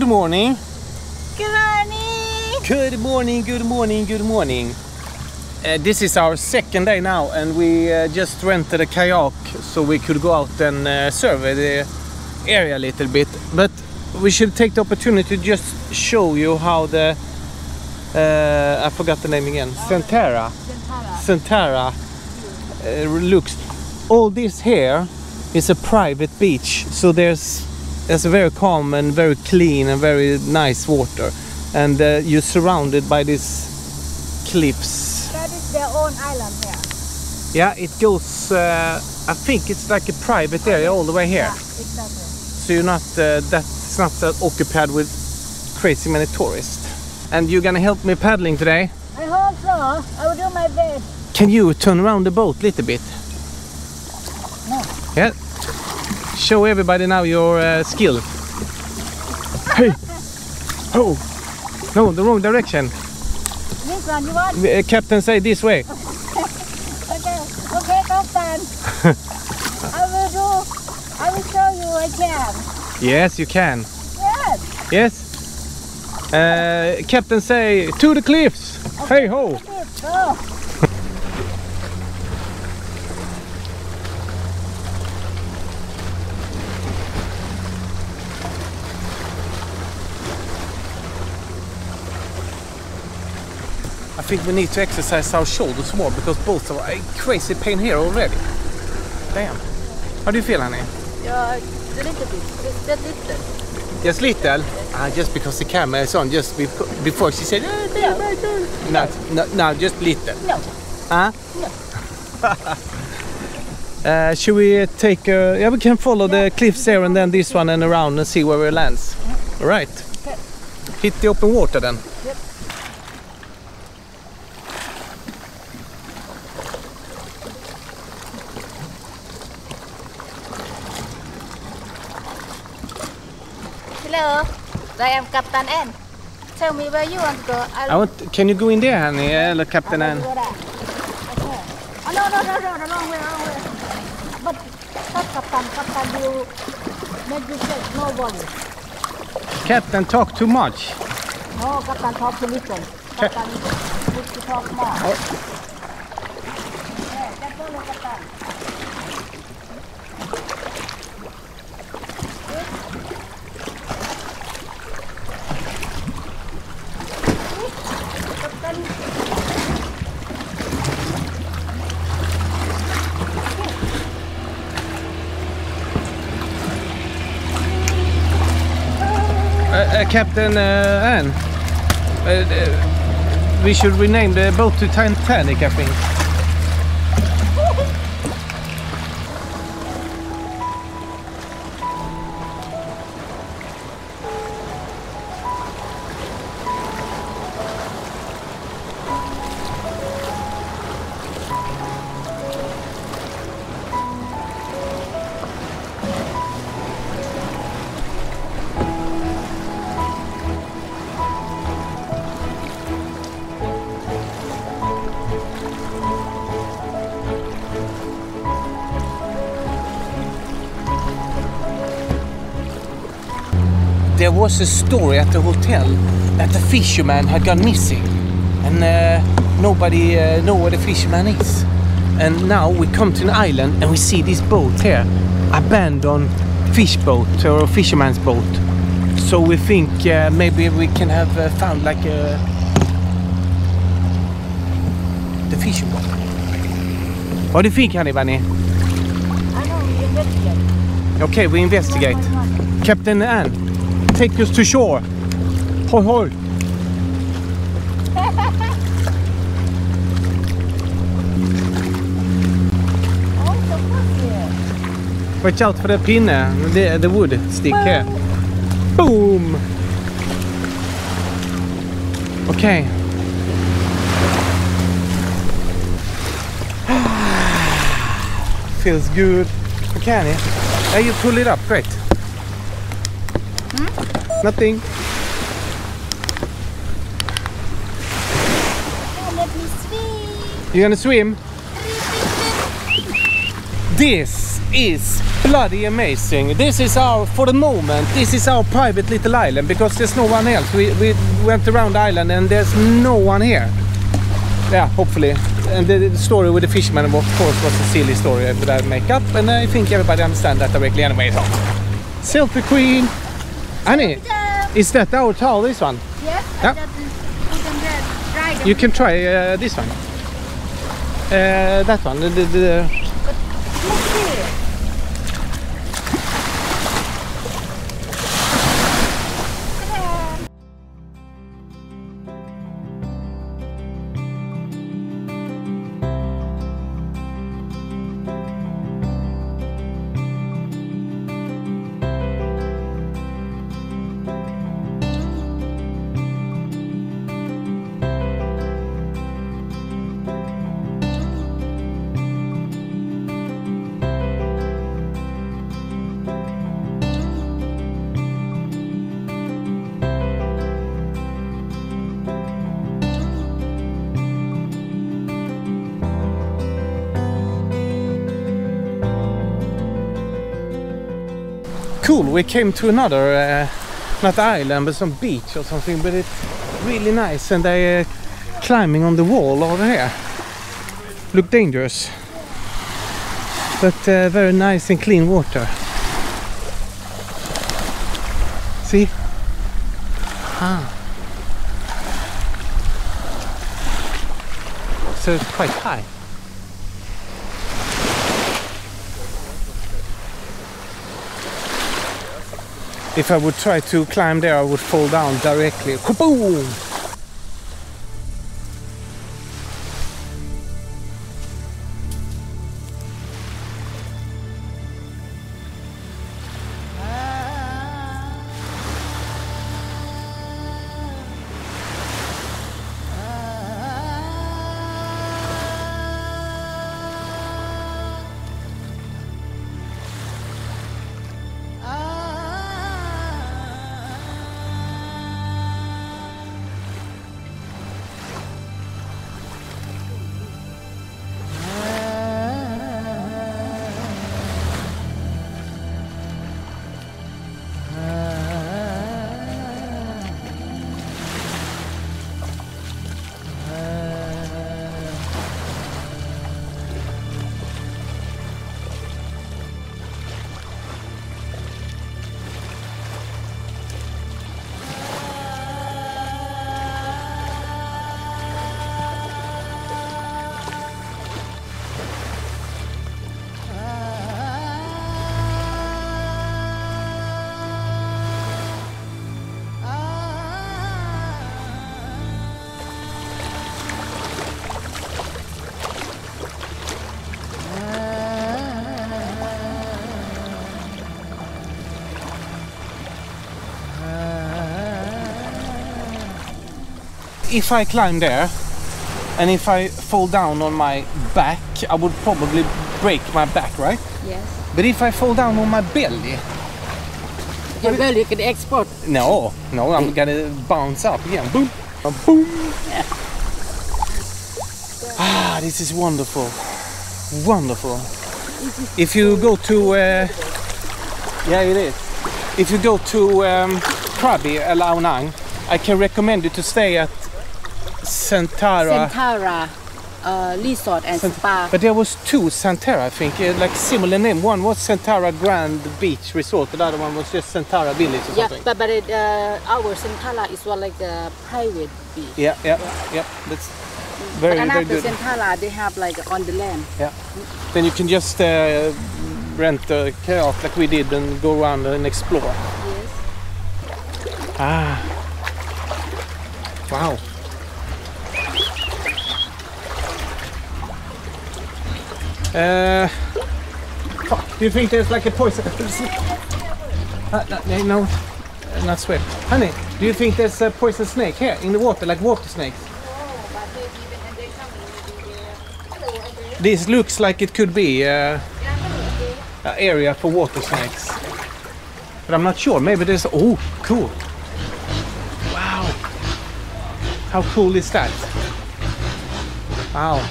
Good morning. Good morning. Good morning, good morning, good morning. This is our second day now, and we just rented a kayak so we could go out and survey the area a little bit. But we should take the opportunity to just show you how the I forgot the name again. Centara looks. All this here is a private beach, so there's very calm and very clean and very nice water, and you're surrounded by these cliffs. That is their own island here. Yeah, it goes. I think it's like a private area all the way here. Yeah, exactly. So you're not that's not occupied with crazy many tourists. And you're gonna help me paddling today? I hope so. I will do my best. Can you turn around the boat a little bit? No. Yeah. Show everybody now your skill. Hey. Oh. No, the wrong direction. This one you want? Captain say this way. Okay. Okay, Captain. I will show you I can. Yes, you can. Yes. Yes. Captain say, to the cliffs! Okay. Hey ho! Oh. I think we need to exercise our shoulders more because both are a crazy pain here already. Damn. How do you feel, honey? Yeah, a little bit. Just little. Just little? Just because the camera is on, just before she said, oh, dear, my God. No, just little. No. Huh? No. Should we take a... Yeah, we can follow the cliffs there and then this one and around and see where we land. All right. Okay. Hit the open water then. Yep. Hello, I am Captain Anne. Tell me where you want to go. Can you go in there, honey? Hello, Captain Anne. Okay. Oh, no, the wrong way, wrong way. But, Captain, you make yourself nobody. Captain talk too much. No, Captain talk too little. Captain needs to talk more. Oh. Yeah, just follow Captain. Captain Anne, we should rename the boat to Titanic, I think. There was a story at the hotel that the fisherman had gone missing, and nobody knows where the fisherman is. And now we come to an island and we see this boat here, abandoned fish boat or fisherman's boat. So we think maybe we can have found like the fishing boat. What do you think, honey bunny? I know, we investigate. Okay, we investigate. Captain Anne. Take us to shore. Hoi hoi. Watch out for the pinne, the wood stick here. Boom! Okay. Feels good. Okay, honey. Hey, you pull it up, great. Nothing. Let me swim. You're gonna swim? This is bloody amazing. This is our, for the moment, this is our private little island, because there's no one else. We went around the island and there's no one here. Yeah, hopefully. And the story with the fisherman, of course, was a silly story that I make up, and I think everybody understands that directly anyway. So. Selfie Queen! Annie, is that our towel, this one? Yes, yeah. You can try this one. That one. Cool, we came to another, not island, but some beach or something, but it's really nice, and they're climbing on the wall over here. Look dangerous, but very nice and clean water. See? Ah. So it's quite high. If I would try to climb there, I would fall down directly. Kaboom! If I climb there, and if I fall down on my back, I would probably break my back, right? Yes. But if I fall down on my belly... Your belly can export. No, no, I'm gonna bounce up again. Boom, boom. Yeah. Ah, this is wonderful. Wonderful. If you go to... yeah, it is. If you go to Krabi, Ao Nang, I can recommend you to stay at Centara Resort and Spa. But there was two Centara, I think, like similar name. One was Centara Grand Beach Resort, the other one was just Centara Village or something. Yeah, but it, our Centara is one like the private beach. Yeah, yeah, yeah. That's very, but another very good. Centara, they have like on the land. Yeah. Then you can just rent a kayak like we did and go around and explore. Yes. Ah. Wow. Do you think there's like a poison? No, not sweat. Honey, do you think there's a poison snake here in the water, like water snakes? No, but they come in the... This looks like it could be an area for water snakes, but I'm not sure. Maybe there's... Oh, cool! Wow, how cool is that? Wow.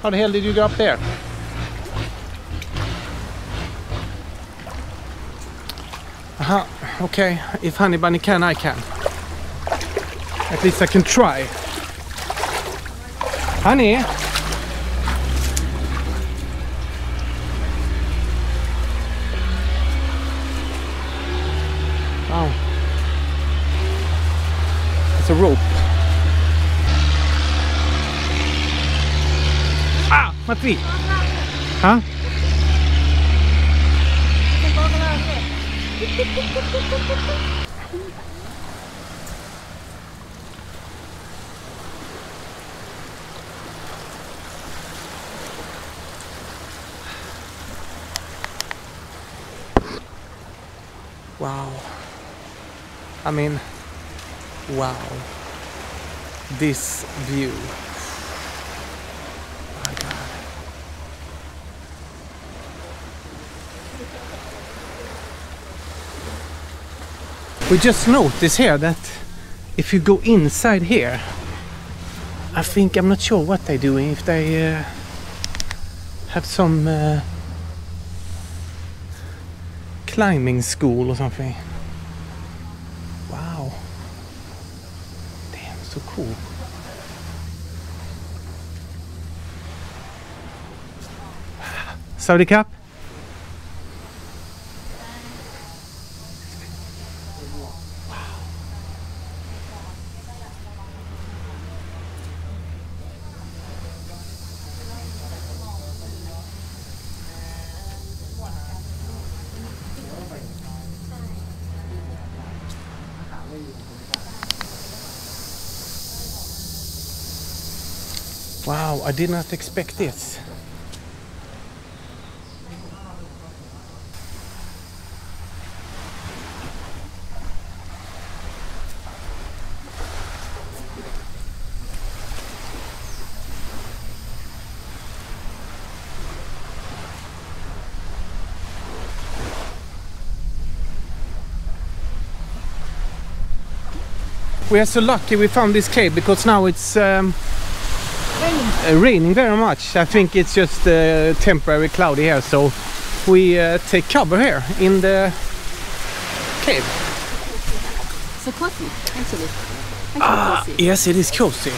How the hell did you get up there? Aha, okay, if Honey Bunny can, I can. At least I can try. Honey! Wow. It's a rope. Ah! Matri! Huh? Wow. I mean, wow. This view. My God. We just noticed here that if you go inside here, I think, I'm not sure what they do, if they have some climbing school or something. Wow. Damn, so cool. Saudi Cup? Wow, I did not expect this. We are so lucky we found this cave, because now it's raining very much. I think it's just temporary cloudy here, so we take cover here in the cave. So cozy, actually. Cozy. Yes, it is cozy.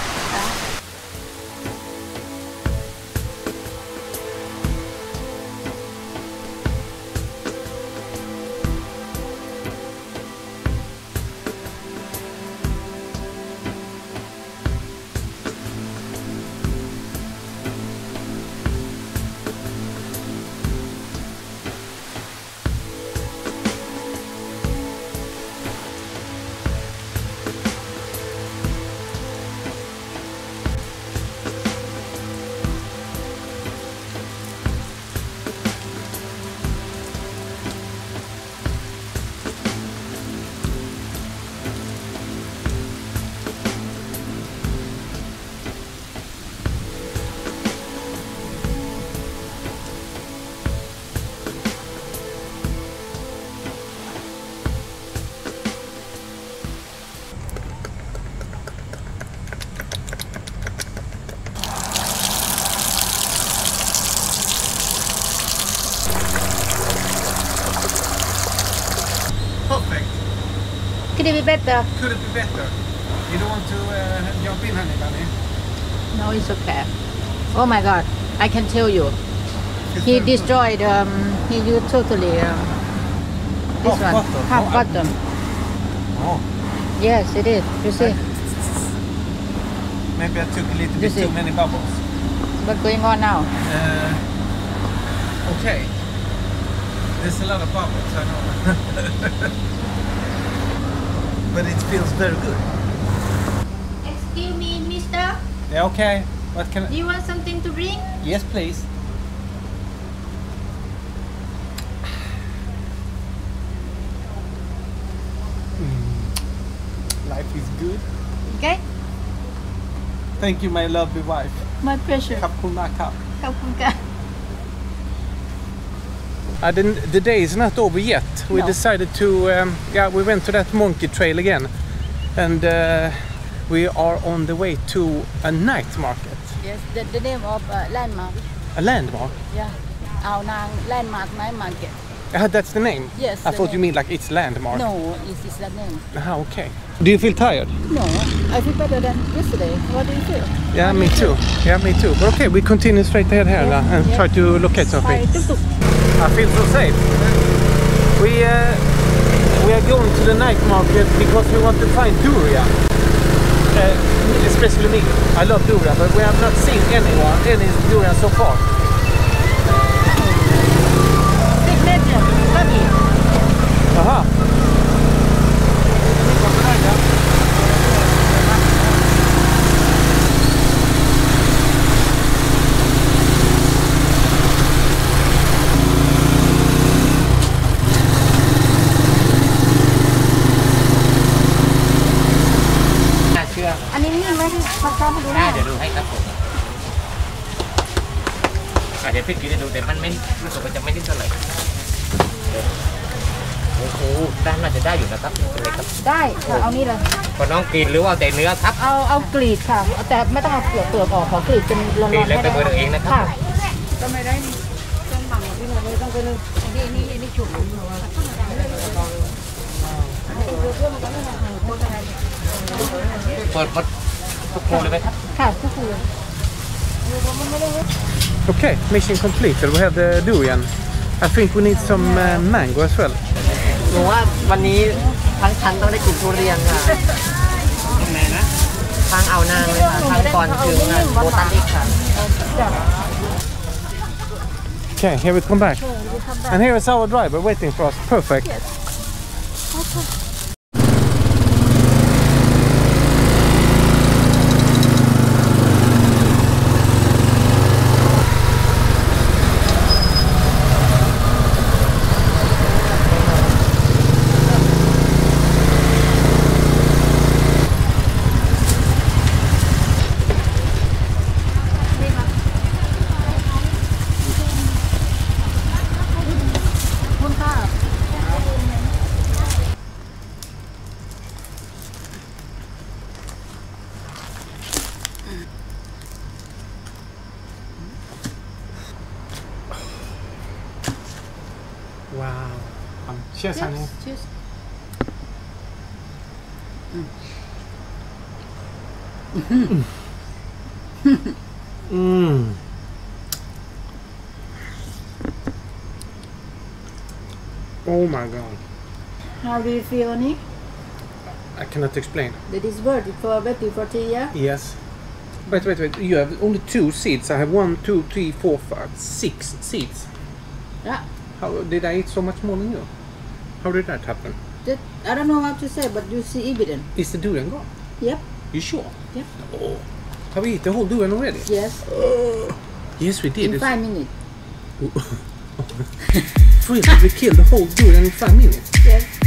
Could it be better? Could it be better? You don't want to jump in, Honey Bunny? No, it's okay. Oh my God, I can tell you. He destroyed, he totally this one, bottom. Half bottom. Oh. Yes, it is, you see. Maybe I took a little bit too many bubbles. What's going on now? Okay. There's a lot of bubbles, I know. But it feels very good. Excuse me, mister? Yeah, okay. What can I... Do you want something to drink? Yes, please. Life is good. Okay. Thank you, my lovely wife. My pleasure. Kapkunaka. Kapkunaka. The day is not over yet. We decided to, yeah, we went to that monkey trail again, and we are on the way to a night market. Yes, the name of landmark. A landmark? Yeah, Ao Nang landmark night market. That's the name? Yes. I thought you mean like it's landmark. No, it's that name. Ah, okay. Do you feel tired? No, I feel better than yesterday. What do you feel? Yeah, me too. Yeah, me too. But okay, we continue straight ahead here now and try to locate something. I feel so safe. We are going to the night market because we want to find durian. Especially me. I love durian, but we have not seen any durian so far. Aha. Okay, mission completed. We have the durian. I think we need some mango as well. Okay, here we come back. And here is our driver waiting for us. Perfect. Yes. Okay. Wow. Cheers, honey. Cheers. Mm. Mm. Oh my God. How do you feel, Nick? I cannot explain. That is worth it for Betty for tea, yeah? Yes. Wait. You have only 2 seats. I have 6 seats. Yeah. How did I eat so much more than you? How did that happen? I don't know how to say, but you see evidence. Is the durian gone? Yep. You sure? Yep. Oh. Have we eaten the whole durian already? Yes. Oh. Yes, we did. In 5 minutes. Really? We killed the whole durian in 5 minutes? Yes.